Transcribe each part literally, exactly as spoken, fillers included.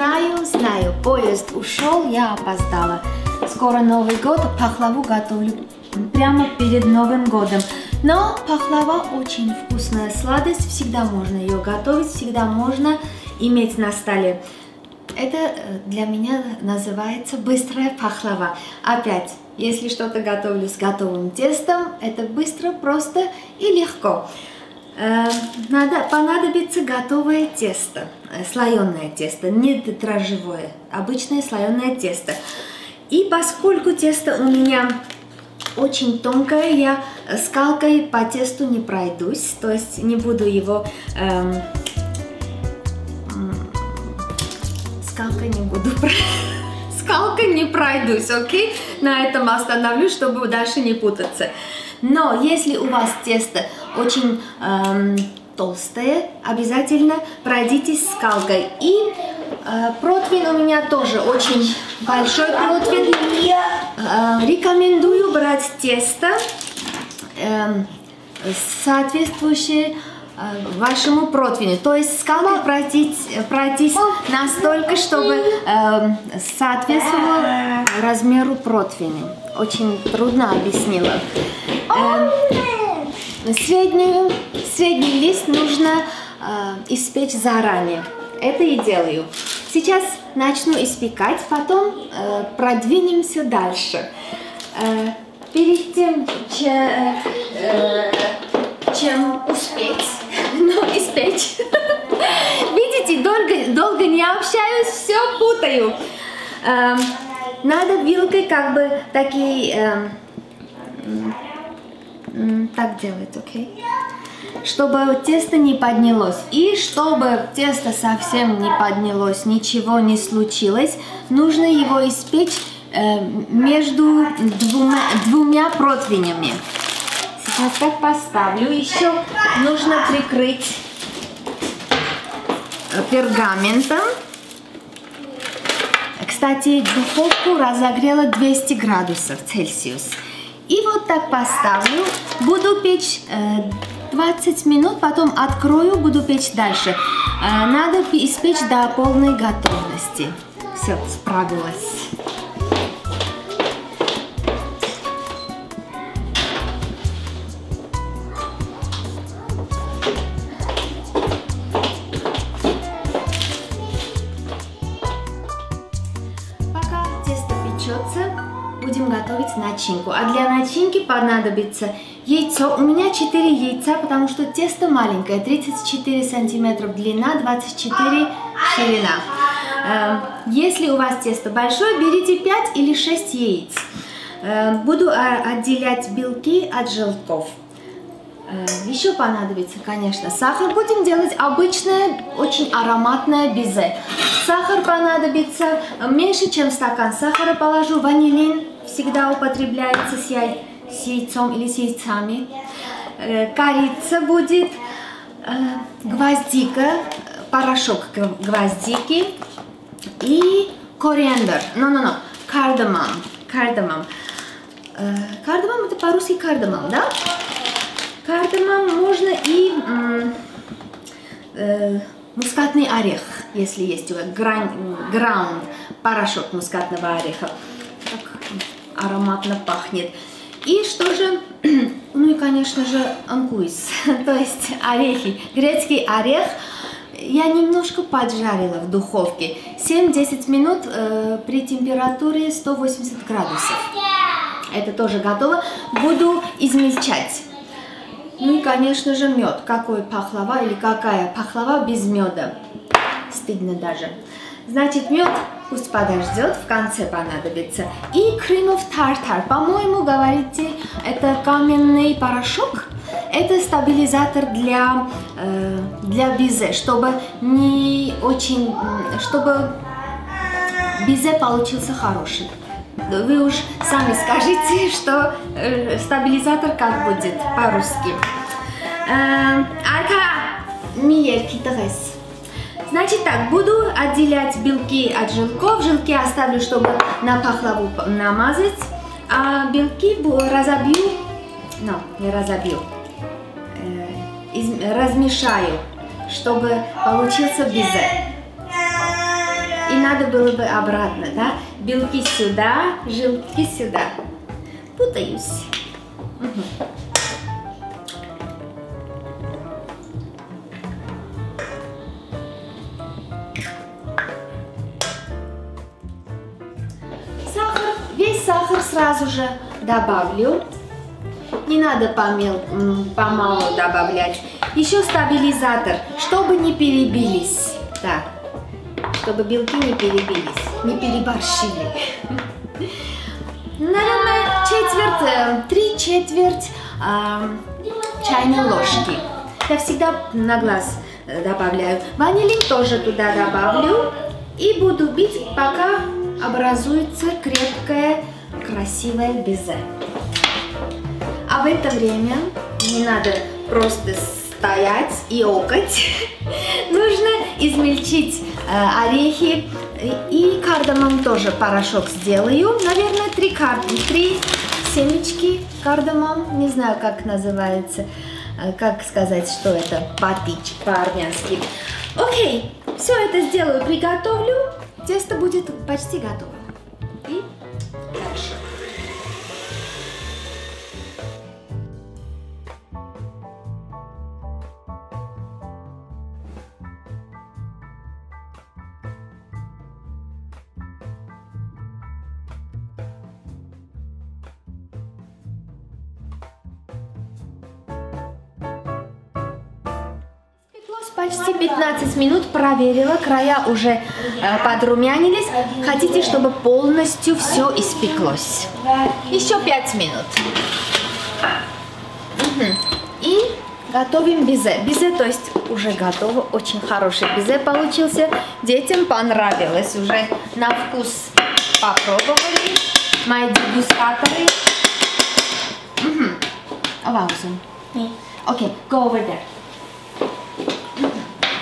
Знаю, знаю, поезд ушел, я опоздала. Скоро Новый год, пахлаву готовлю прямо перед Новым годом. Но пахлава очень вкусная сладость, всегда можно ее готовить, всегда можно иметь на столе. Это для меня называется быстрая пахлава. Опять, если что-то готовлю с готовым тестом, это быстро, просто и легко. Надо, понадобится готовое тесто, слоеное тесто, не дрожжевое, обычное слоеное тесто. И поскольку тесто у меня очень тонкое, я скалкой по тесту не пройдусь, то есть не буду его... Эм, скалкой не буду скалкой не пройдусь, окей? На этом остановлюсь, чтобы дальше не путаться. Но если у вас тесто очень эм, толстое, обязательно пройдитесь скалкой. И э, противень у меня тоже очень большой противень. Э, рекомендую брать тесто, э, соответствующее э, вашему противню. То есть скалкой пройтись, пройтись настолько, чтобы э, соответствовало размеру противня. Очень трудно объяснила. Эм, средний, средний лист нужно э, испечь заранее. Это и делаю. Сейчас начну испекать, потом э, продвинемся дальше. Э, перед тем, че, э, чем успеть, ну, испечь. Видите, долго, долго не общаюсь, все путаю. Э, надо вилкой как бы такие... Э, так делать, окей? Okay? Чтобы тесто не поднялось. И чтобы тесто совсем не поднялось, ничего не случилось, нужно его испечь э, между двумя, двумя противнями. Сейчас так поставлю. Еще нужно прикрыть пергаментом. Кстати, духовку разогрела двести градусов Цельсиус. И вот так поставлю, буду печь двадцать минут, потом открою, буду печь дальше. Надо испечь до полной готовности. Все, справилась. Пока тесто печется, будем готовить начинку. А для начинки понадобится яйцо. У меня четыре яйца, потому что тесто маленькое. тридцать четыре сантиметра длина, двадцать четыре ширина. Если у вас тесто большое, берите пять или шесть яиц. Буду отделять белки от желтков. Еще понадобится, конечно, сахар. Будем делать обычное, очень ароматное безе. Сахар понадобится меньше, чем стакан сахара положу. Ванилин всегда употребляется с, яй... с яйцом или с яйцами. Корица будет, гвоздика, порошок гвоздики и кориандр. Но-но-но, кардамон. Кардамон. Кардамон это по-русски кардамон, да? Кардамон можно и э, мускатный орех, если есть у вас граунд, порошок мускатного ореха. Так ароматно пахнет. И что же, ну и конечно же анкуис, то есть орехи, грецкий орех. Я немножко поджарила в духовке, семь-десять минут э, при температуре сто восемьдесят градусов. Это тоже готово, буду измельчать. Ну и, конечно же, мед. Какой пахлава или какая пахлава без меда? Стыдно даже. Значит, мед пусть подождет, в конце понадобится. И cream of tartar. По-моему, говорите, это каменный порошок. Это стабилизатор для, э, для безе, чтобы не очень, чтобы безе получился хороший. Вы уж сами скажите, что э, стабилизатор как будет по-русски. Значит так, буду отделять белки от желтков. Желтки оставлю, чтобы на пахлаву намазать. А белки разобью, но не разобью, э, из, размешаю, чтобы получился безе. И надо было бы обратно, да? Белки сюда, жилки сюда. Путаюсь. Угу. Сахар, весь сахар сразу же добавлю. Не надо помел, помалу добавлять. Еще стабилизатор, чтобы не перебились. Так, чтобы белки не перебились, не переборщили. Наверное, четверть, три четверть э, чайной ложки. Я всегда на глаз добавляю. Ванилин тоже туда добавлю. И буду бить, пока образуется крепкое, красивое безе. А в это время не надо просто стоять и окать. Нужно измельчить э, орехи. И кардамон тоже порошок сделаю. Наверное, три, кар... три семечки кардамон. Не знаю, как называется. Как сказать, что это патич по-армянски. Окей, все это сделаю, приготовлю. Тесто будет почти готово. И дальше. Почти пятнадцать минут проверила, края уже э, подрумянились. Хотите, чтобы полностью все испеклось. Еще пять минут. Угу. И готовим безе. Безе, то есть уже готово. Очень хороший безе получился. Детям понравилось. Уже на вкус попробовали. Мои дегустаторы. Угу. Окей, go over there.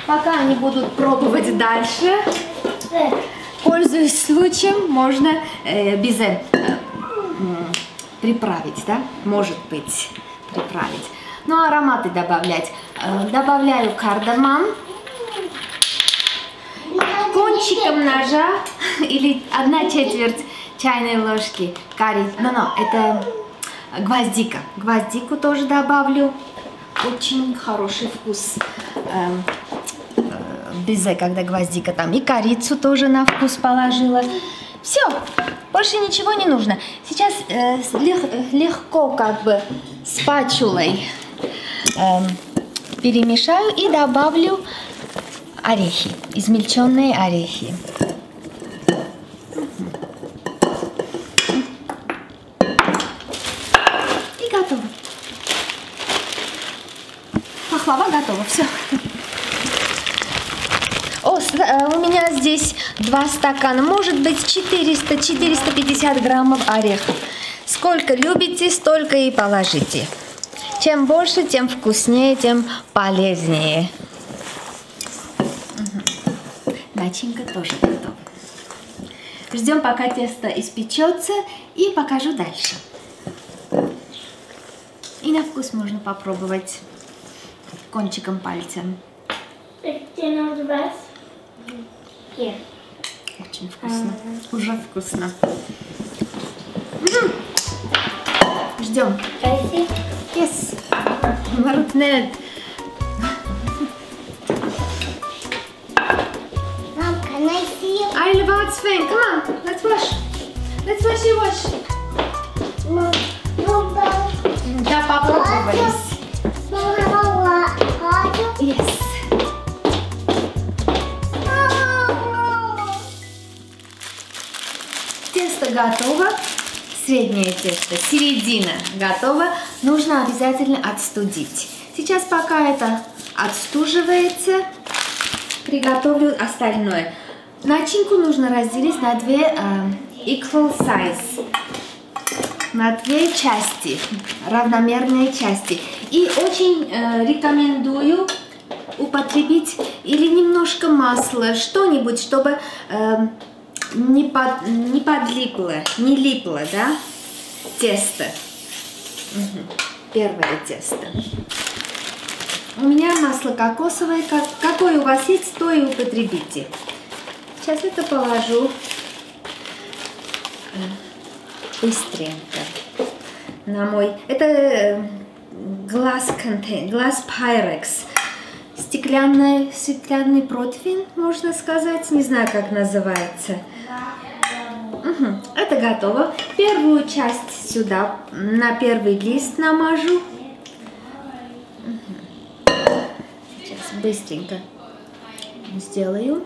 Пока они будут пробовать дальше, пользуясь случаем, можно э, безе э, э, приправить, да? Может быть, приправить. Ну, ароматы добавлять. Э, добавляю кардамон. Кончиком ножа или одна четверть чайной ложки карри. Но-но, это гвоздика. Гвоздику тоже добавлю. Очень хороший вкус. Э, безе, когда гвоздика там, и корицу тоже на вкус положила. Все, больше ничего не нужно. Сейчас э, лег, легко как бы спатулой э, перемешаю и добавлю орехи, измельченные орехи. И готово. Пахлава готова, все. У меня здесь два стакана, может быть четыреста-четыреста пятьдесят граммов орехов. Сколько любите, столько и положите. Чем больше, тем вкуснее, тем полезнее. Угу. Начинка тоже готова. Ждем, пока тесто испечется, и покажу дальше. И на вкус можно попробовать кончиком пальца. Очень вкусно. Uh-huh. Уже вкусно. Ждем. Yes. Нет. Mom, can I see you? I love it, Sven. Come on, let's wash. Let's wash you wash. Mom, no, no. Да, папа, попробовались. Yes. Готово, среднее тесто, середина готова, нужно обязательно отстудить. Сейчас пока это отстуживается, приготовлю остальное. Начинку нужно разделить на две uh, equal size, на две части, равномерные части. И очень uh, рекомендую употребить или немножко масла, что-нибудь, чтобы... Uh, Не, под, не подлипло, не липло, да, тесто. Угу. Первое тесто. У меня масло кокосовое. Как, какое у вас есть, то и употребите. Сейчас это положу быстренько на мой... Это глаз контейнер, глаз Pyrex. Стеклянный, стеклянный противень, можно сказать. Не знаю, как называется. Угу. Это готово. Первую часть сюда, на первый лист намажу. Угу. Сейчас быстренько сделаю.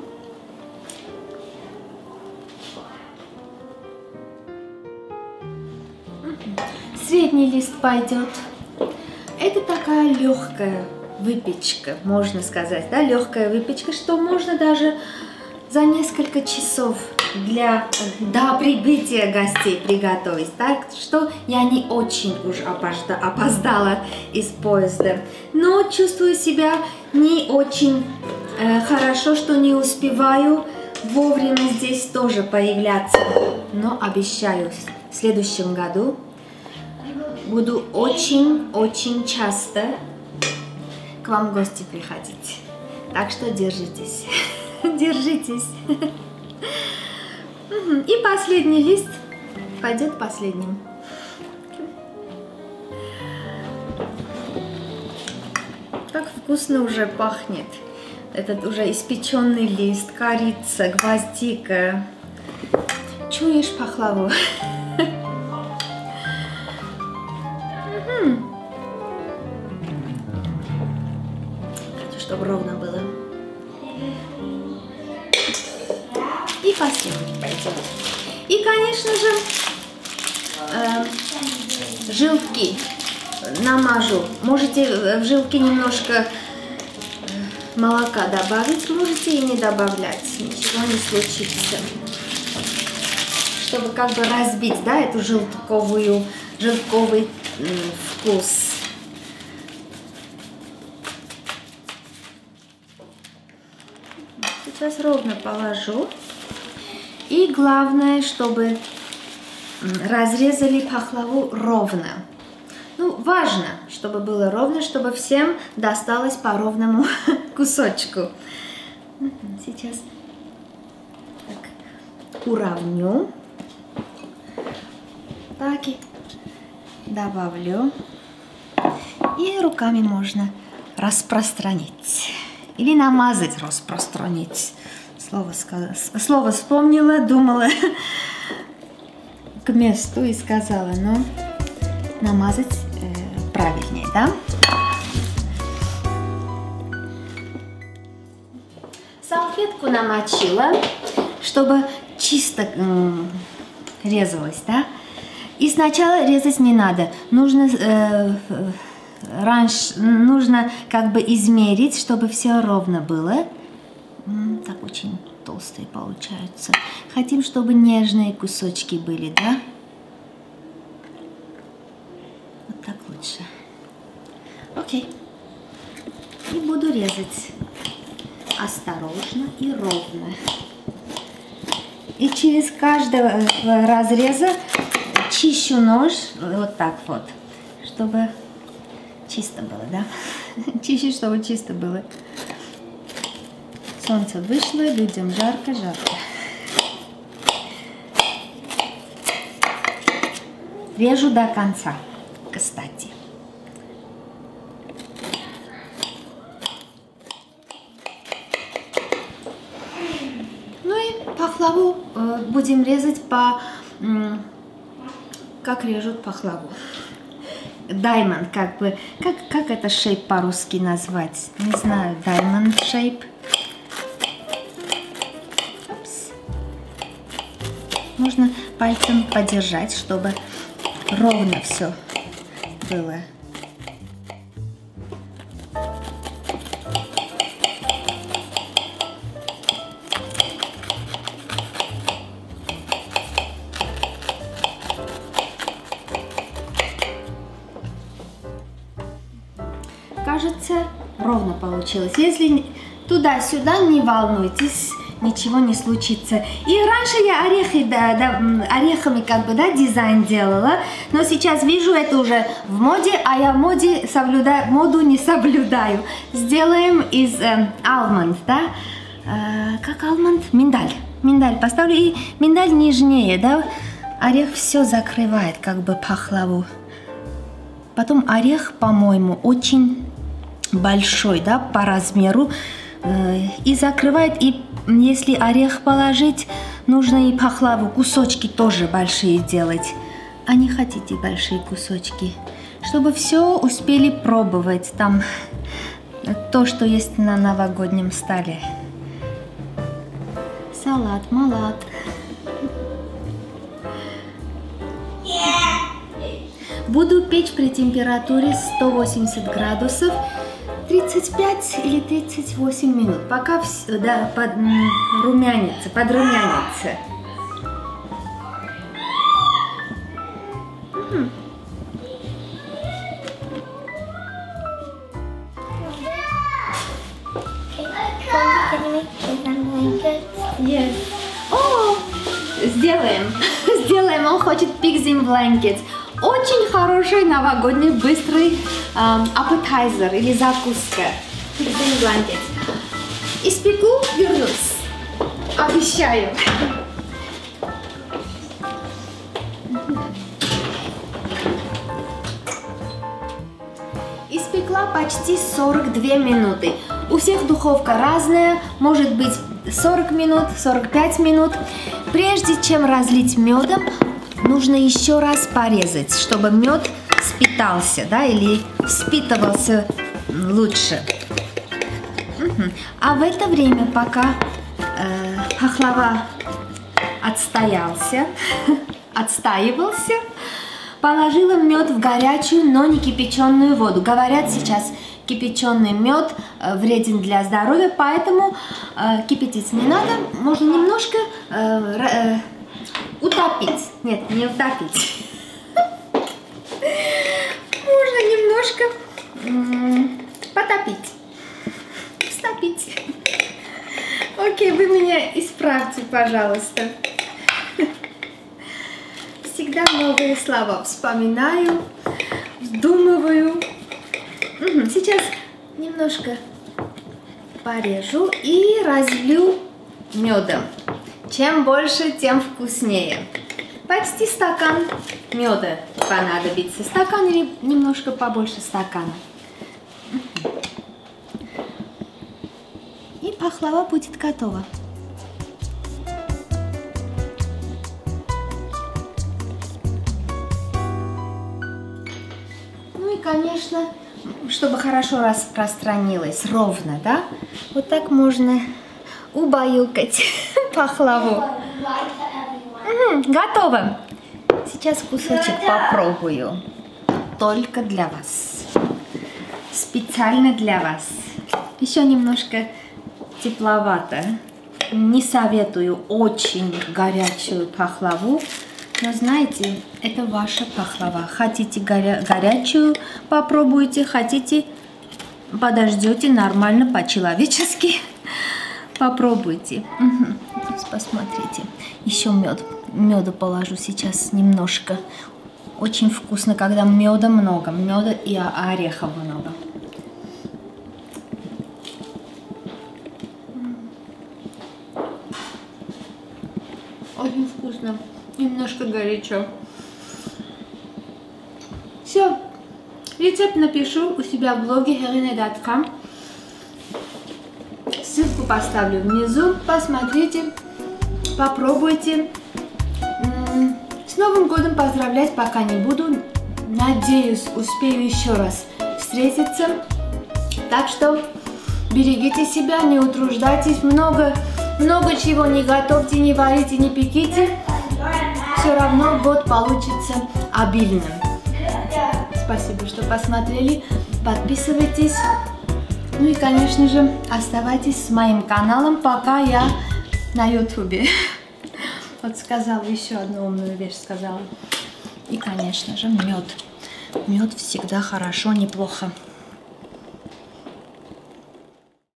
Средний лист пойдет. Это такая легкая выпечка, можно сказать, да, легкая выпечка, что можно даже за несколько часов для до прибытия гостей приготовить. Так что я не очень уж опоздала из поезда, но чувствую себя не очень э, хорошо, что не успеваю вовремя здесь тоже появляться. Но обещаю, в следующем году буду очень-очень часто к вам в гости приходить. Так что держитесь. Держитесь. И последний лист пойдет последним. Так вкусно уже пахнет. Этот уже испеченный лист, корица, гвоздика. Чуешь пахлаву? Чтобы ровно было. И последний пойдет. И, конечно же, э, жилки намажу. Можете в жилки немножко молока добавить, можете и не добавлять. Ничего не случится. Чтобы как бы разбить, да, эту желтковую, желтковый э, вкус. Сейчас ровно положу. И главное, чтобы разрезали пахлаву ровно. Ну, важно, чтобы было ровно, чтобы всем досталось по ровному кусочку. Сейчас так уравню. Так и добавлю. И руками можно распространить. Или намазать, распространить. Слово, слово вспомнила, думала к месту и сказала, но намазать э, правильнее, да? Салфетку намочила, чтобы чисто э, резалось, да? И сначала резать не надо. Нужно... Э, Раньше нужно как бы измерить, чтобы все ровно было. Так очень толстые получаются. Хотим, чтобы нежные кусочки были, да? Вот так лучше. Окей. И буду резать осторожно и ровно. И через каждого разреза чищу нож вот так вот, чтобы... Чисто было, да? Чище, чтобы чисто было. Солнце вышло, людям жарко, жарко. Режу до конца, кстати. Ну и пахлаву будем резать по... Как режут пахлаву. Diamond, как бы, как, как это shape по-русски назвать? Не знаю, diamond shape. Опс. Можно пальцем подержать, чтобы ровно все было. Кажется, ровно получилось. Если туда-сюда, не волнуйтесь, ничего не случится. И раньше я орехи, да, да, орехами как бы, да, дизайн делала, но сейчас вижу, это уже в моде, а я в моде соблюдаю, моду не соблюдаю. Сделаем из э, алманд, да? Э, как алманд? Миндаль. миндаль поставлю, и миндаль нежнее, да? Орех все закрывает, как бы пахлаву. Потом орех, по-моему, очень большой, да, по размеру. И закрывает, и если орех положить, нужно и пахлаву, кусочки тоже большие делать. А не хотите большие кусочки, чтобы все успели пробовать там то, что есть на новогоднем столе. Салат, малат. Буду печь при температуре сто восемьдесят градусов тридцать пять или тридцать восемь минут, пока все, да, под, румянится, подрумянится. Yes. О, сделаем, сделаем. Он хочет pig's blanket. Очень хороший новогодний быстрый аппетайзер или закуска. Pig's blanket. Испеку, вернусь. Обещаю. Испекла почти сорок две минуты. У всех духовка разная, может быть сорок минут, сорок пять минут. Прежде чем разлить медом, нужно еще раз порезать, чтобы мед впитался, да, или впитывался лучше. Угу. А в это время, пока э, пахлава отстоялся, отстаивался, положила мед в горячую, но не кипяченую воду. Говорят сейчас, кипяченый мед вреден для здоровья, поэтому э, кипятить не надо, можно немножко э, э, утопить. Нет, не утопить. Можно немножко потопить. Стопить. Окей, вы меня исправьте, пожалуйста. Всегда новые слова вспоминаю, вдумываю. Сейчас немножко порежу и разлью медом. Чем больше, тем вкуснее. Почти стакан меда понадобится. Стакан или немножко побольше стакана. И пахлава будет готова. Ну и, конечно, чтобы хорошо распространилось, ровно, да? Вот так можно убаюкать пахлаву. Готово! Сейчас кусочек попробую. Только для вас. Специально для вас. Еще немножко тепловато. Не советую очень горячую пахлаву. Но знаете, это ваша пахлава. Хотите горя- горячую, попробуйте. Хотите, подождете нормально, по-человечески. Попробуйте. Угу. Сейчас посмотрите. Еще мед. Меда положу сейчас немножко. Очень вкусно, когда меда много. Меда и орехов много. Очень вкусно. Немножко горячо. Все. Рецепт напишу у себя в блоге хегхинэ точка ком. Ссылку поставлю внизу. Посмотрите, попробуйте. С Новым годом поздравлять пока не буду. Надеюсь, успею еще раз встретиться. Так что берегите себя, не утруждайтесь. Много, много чего не готовьте, не варите, не пеките. Все равно год получится обильным. Спасибо, что посмотрели. Подписывайтесь. Ну и, конечно же, оставайтесь с моим каналом, пока я на ютубе. Вот сказала, еще одну умную вещь сказала. И, конечно же, мед. Мед всегда хорошо, неплохо.